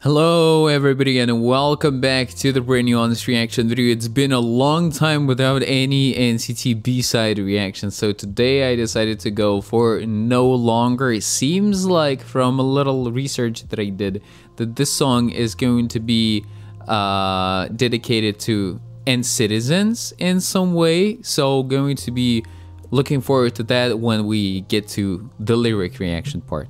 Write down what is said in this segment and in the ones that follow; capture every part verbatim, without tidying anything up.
Hello everybody and welcome back to the brand new honest reaction video. It's been a long time without any N C T B-side reaction, so today I decided to go for No Longer. It seems like from a little research that I did that this song is going to be uh, dedicated to NCTzens in some way, so going to be looking forward to that when we get to the lyric reaction part.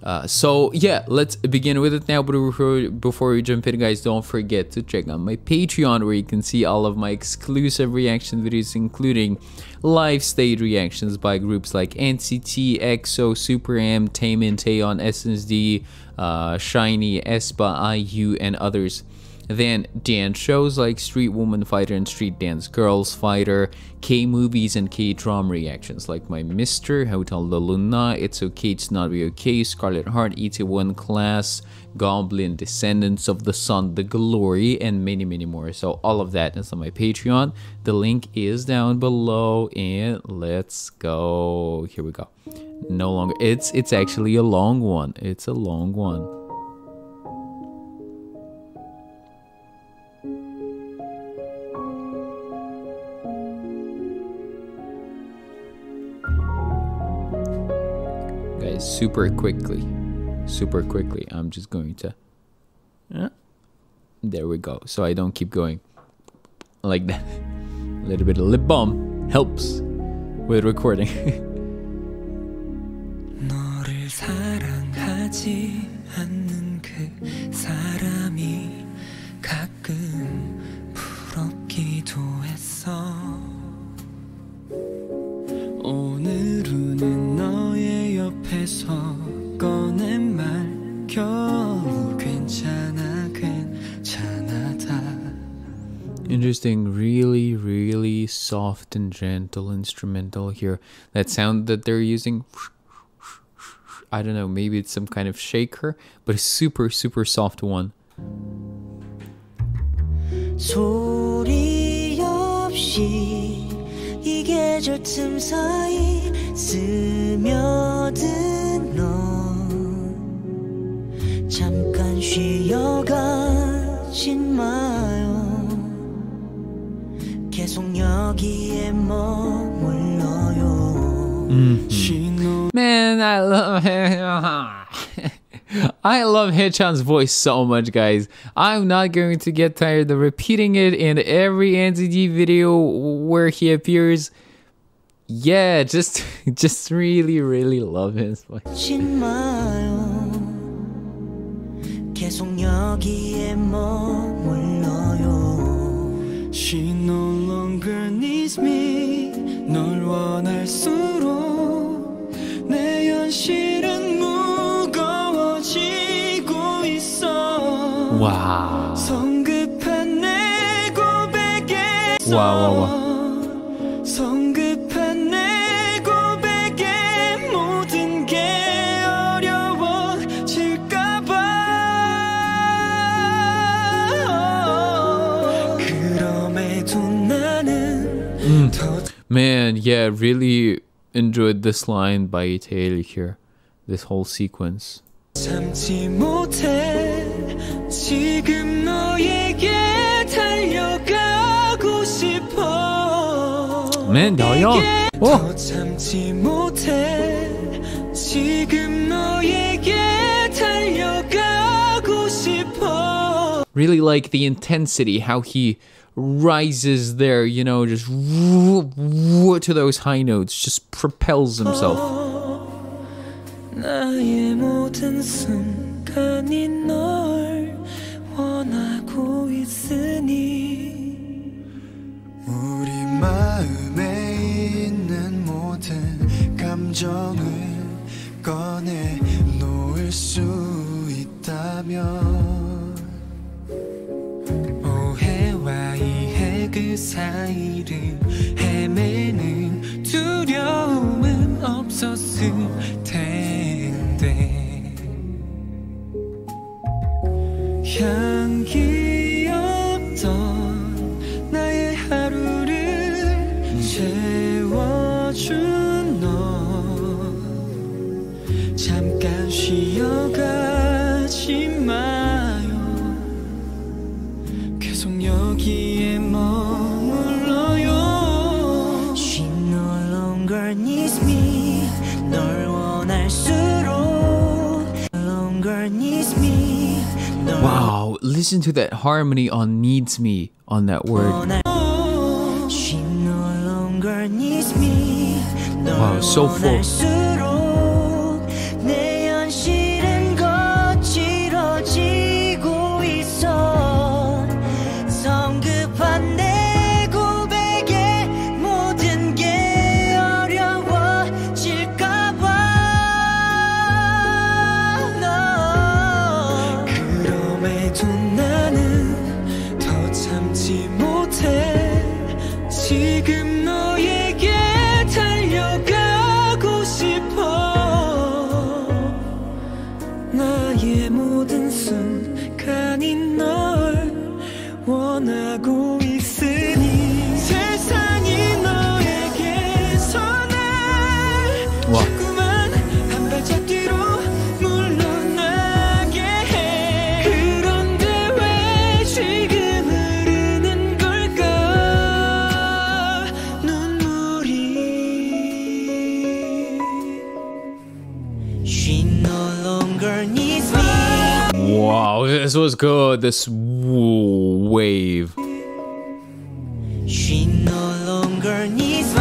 Uh, so yeah, let's begin with it now, but before, before we jump in guys, don't forget to check out my Patreon where you can see all of my exclusive reaction videos, including live stage reactions by groups like N C T, EXO, SuperM, Taemin, Taeyeon, S N S D, uh, Shinee, Aespa, I U, and others. Then dance shows like Street Woman Fighter and Street Dance Girls Fighter, K-movies and K-drama reactions like My Mister, Hotel La Luna, It's Okay, It's Not Be Okay, Scarlet Heart, E T one Class, Goblin, Descendants of the Sun, The Glory, and many many more. So all of that is on my Patreon. The link is down below and let's go. Here we go. No longer. It's, it's actually a long one. It's a long one. Super quickly, super quickly. I'm just going to, yeah. There we go. So I don't keep going like that. A little bit of lip balm helps with recording. Interesting, really really soft and gentle instrumental here. That sound that they're using, I don't know, maybe it's some kind of shaker, but a super super soft one. Mm-hmm. Man, I love I love Haechan's voice so much, guys. I'm not going to get tired of repeating it in every N C T video where he appears. Yeah, just just really really love his voice. She no longer needs me. 널 원할수록 내 현실은 무거워지고 있어. Wow. 성급한 내 고백에서. Wow, wow, wow. 성급한 내 고백에 모든 게 어려워질까봐. 그럼에도 나는 더. Man, yeah, really enjoyed this line by Taeyeon here. This whole sequence. 참지 못해 지금 너에게 달려가고 싶어. Man, Taeyeon. Oh. 참지 못해 지금 너에게 달려가고 싶어. Really like the intensity, how he rises there, you know, just woo, woo, to those high notes, just propels himself. 잠깐 쉬어가지 마요. Wow, listen to that harmony on needs me on that word. She no longer needs me. Wow, so full. Wow, this was good. This wave. She no longer needs me.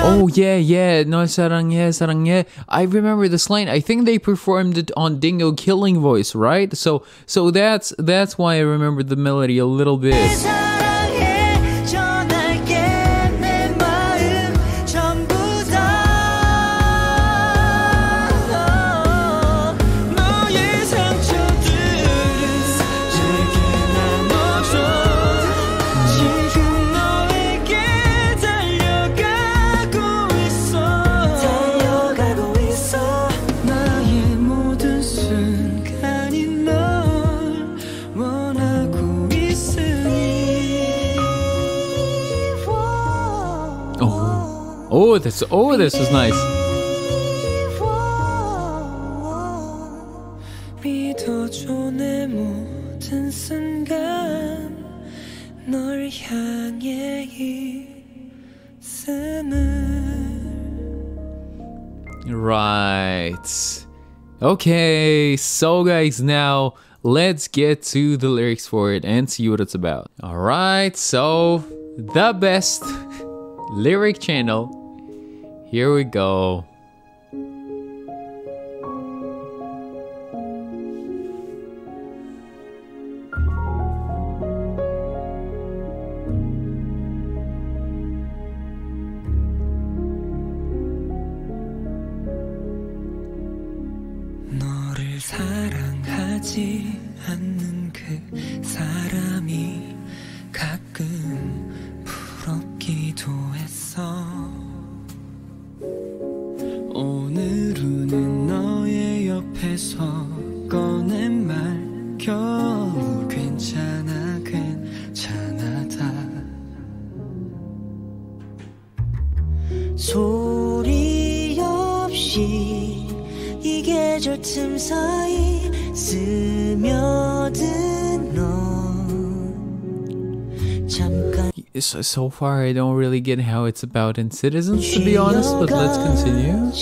Oh yeah, yeah, no sarangye, sarangye. I remember this line. I think they performed it on Dingo Killing Voice, right? So, so that's that's why I remember the melody a little bit. Oh, this, oh, this is nice. Right. Okay, so guys, now let's get to the lyrics for it and see what it's about. All right, so the best lyric channel. Here we go. 너를 사랑하지 않는 그 사람이 가끔 부럽기도 했어. 오늘은 너의 옆에서 꺼낸 말 겨우 괜찮아 괜찮아 다 소리 없이 이 계절 틈 사이 스며든 너 잠깐 So, so far, I don't really get how it's about NCTzens, to be honest, but let's continue.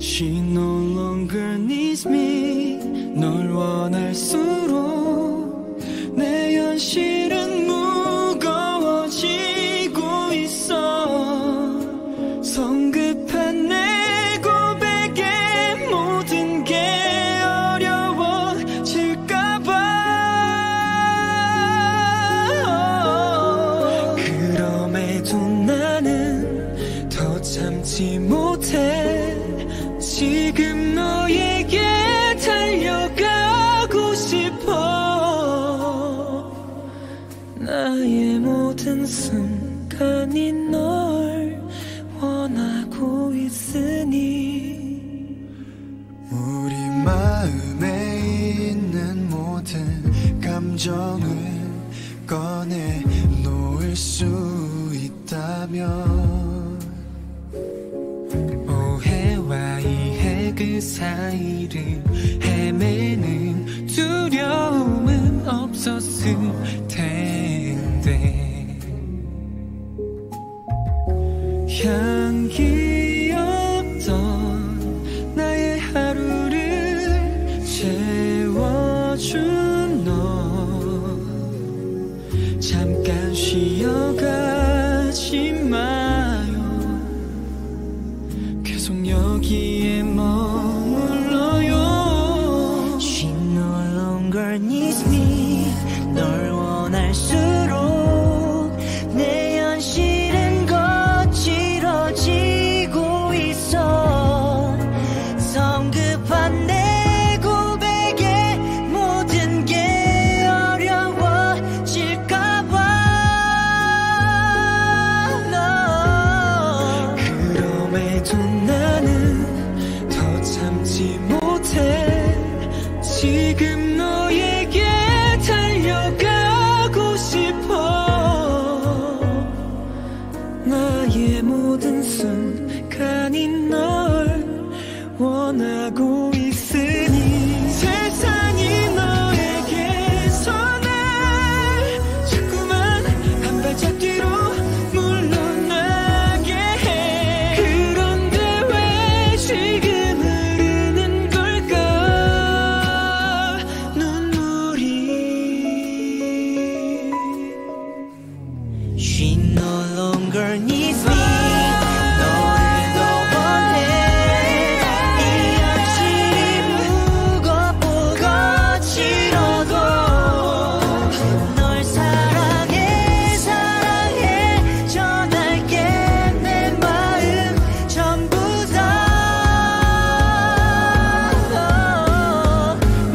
She no longer needs me. 널 원할수록 내 현실은 무거워지고 있어. 성급한 내 꺼내 놓을 수 있다면 그 사이를 헤매는 두려움은 없었을 텐데 향기였던 나의 하루를 채워준 너 잠깐 쉬어가지 마요 계속 여기에 머물러요 She no longer needs me 널 원할수록 내 현실은 거칠어지고 있어 성급한 내 고백에 모든 게 어려워질까봐 no. 그럼에도 나는 더 참지 못해 지금 너에게 달려가고 싶어 나의 모든 순간이 널 원하고 있으니 세상이 너에게서 날 자꾸만 한 발짝 뒤로 물러나게 해 그런데 왜 지금 흐르는 걸까 눈물이 She no longer needs me 너를 더 원해 이 현실이 무겁고 거칠어도 널 사랑해 사랑해 전할게 내 마음 전부 다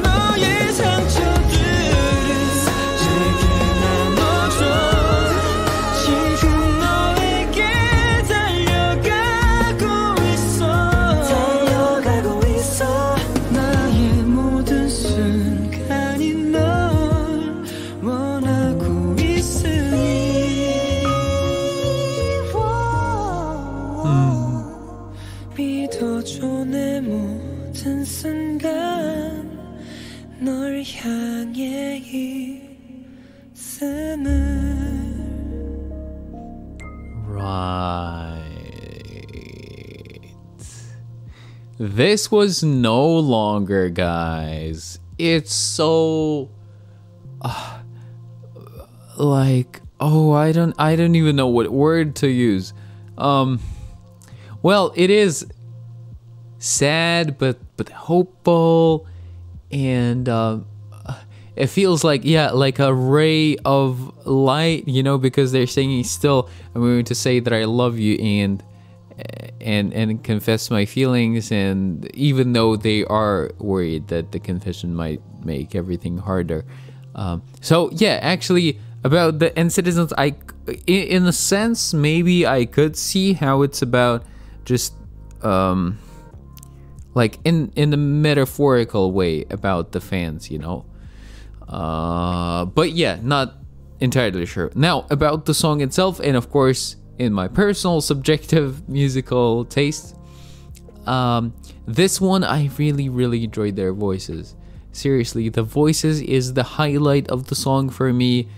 너의 상처들은 내게 나눠줘 지금 너에게 달려가고 있어 달려가고 있어 나의 모든 순간이 널 원하고 있으니 믿어줘 내 모든 순간 널 향해 있음을 Right. This was no longer, guys. It's so uh, like oh, I don't I don't even know what word to use. Um well, it is sad but but hopeful and um it feels like, yeah, like a ray of light, you know, because they're singing still, I'm going to say that I love you and and and confess my feelings, and even though they are worried that the confession might make everything harder. Um, so yeah, actually about the NCTzens, I, in a sense, maybe I could see how it's about just, um, like in, in a metaphorical way about the fans, you know. Uh, but yeah, not entirely sure. Now, about the song itself, and of course, in my personal subjective musical taste, um, this one, I really, really enjoyed their voices. Seriously, the voices is the highlight of the song for me.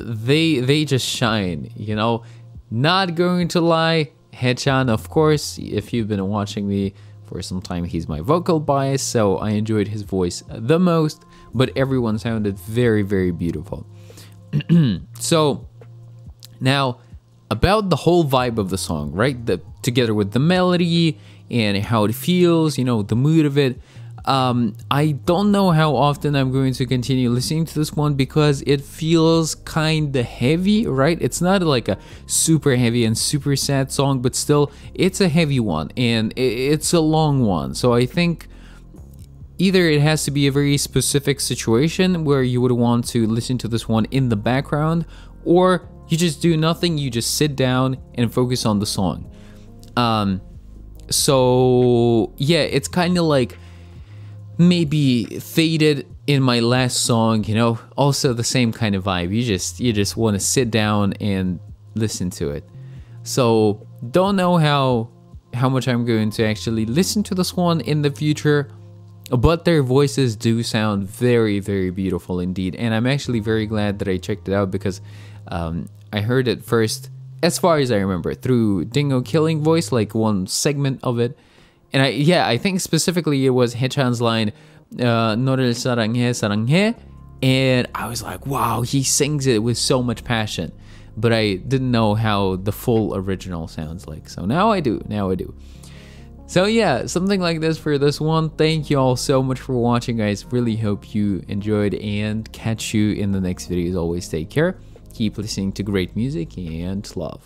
They, they just shine, you know? Not going to lie, Haechan, of course, if you've been watching me for some time, he's my vocal bias, so I enjoyed his voice the most. But everyone sounded very, very beautiful. So, now, about the whole vibe of the song, right? The, together with the melody and how it feels, you know, the mood of it. Um, I don't know how often I'm going to continue listening to this one because it feels kind of heavy, right? It's not like a super heavy and super sad song, but still, it's a heavy one and it's a long one. So, I think either it has to be a very specific situation where you would want to listen to this one in the background, or you just do nothing, you just sit down and focus on the song. Um, so yeah, it's kind of like maybe Faded in my last song, you know, also the same kind of vibe. You just, you just want to sit down and listen to it. So don't know how how much I'm going to actually listen to this one in the future, but their voices do sound very, very beautiful indeed. And I'm actually very glad that I checked it out, because um, I heard it first, as far as I remember, through Dingo Killing Voice, like one segment of it. And I, yeah, I think specifically it was Haechan's line, Norel saranghae saranghae, and I was like, wow, he sings it with so much passion. But I didn't know how the full original sounds like. So now I do, now I do. So yeah, something like this for this one. Thank you all so much for watching, guys. Really hope you enjoyed, and catch you in the next video. As always, take care. Keep listening to great music and love.